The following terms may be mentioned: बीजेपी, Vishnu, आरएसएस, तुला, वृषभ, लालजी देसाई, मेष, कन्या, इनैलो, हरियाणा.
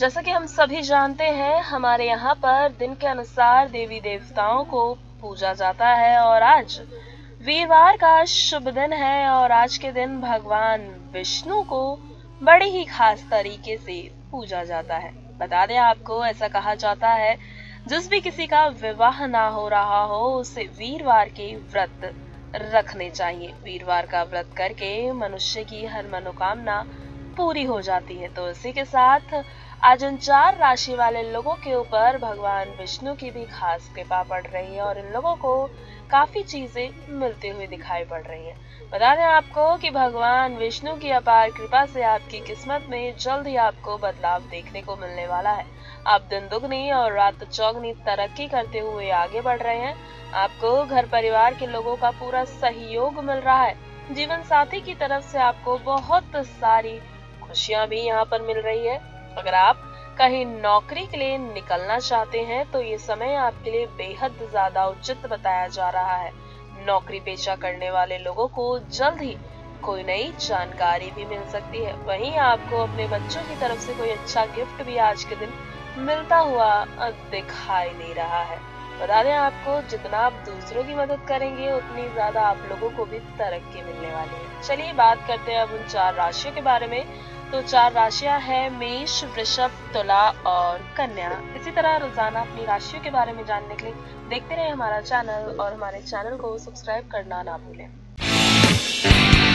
जैसा कि हम सभी जानते हैं, हमारे यहाँ पर दिन के अनुसार देवी देवताओं को पूजा जाता है और आज वीरवार का शुभ दिन है और आज के दिन भगवान विष्णु को बड़े ही खास तरीके से पूजा जाता है। बता दें आपको, ऐसा कहा जाता है जिस भी किसी का विवाह ना हो रहा हो उसे वीरवार के व्रत रखने चाहिए। वीरवार का व्रत करके मनुष्य की हर मनोकामना पूरी हो जाती है। तो इसी के साथ आज इन चार राशि वाले लोगों के ऊपर भगवान विष्णु की भी खास कृपा पड़ रही है और इन लोगों को काफी चीजें मिलते हुए दिखाई पड़ रही है। बता दें आपको कि भगवान विष्णु की अपार कृपा से आपकी किस्मत में जल्द ही आपको बदलाव देखने को मिलने वाला है। आप दिन दुगनी और रात चौगनी तरक्की करते हुए आगे बढ़ रहे हैं। आपको घर परिवार के लोगों का पूरा सहयोग मिल रहा है। जीवन साथी की तरफ से आपको बहुत सारी खुशियां भी यहाँ पर मिल रही है। अगर आप कहीं नौकरी के लिए निकलना चाहते हैं तो ये समय आपके लिए बेहद ज्यादा उचित बताया जा रहा है। नौकरी पेशा करने वाले लोगों को जल्द ही कोई नई जानकारी भी मिल सकती है। वहीं आपको अपने बच्चों की तरफ से कोई अच्छा गिफ्ट भी आज के दिन मिलता हुआ दिखाई दे रहा है। बता दें आपको, जितना आप दूसरों की मदद करेंगे उतनी ज्यादा आप लोगों को भी तरक्की मिलने वाली है। चलिए बात करते हैं अब उन चार राशियों के बारे में। तो चार राशियां हैं मेष, वृषभ, तुला और कन्या। इसी तरह रोजाना अपनी राशियों के बारे में जानने के लिए देखते रहे हमारा चैनल और हमारे चैनल को सब्सक्राइब करना ना भूलें।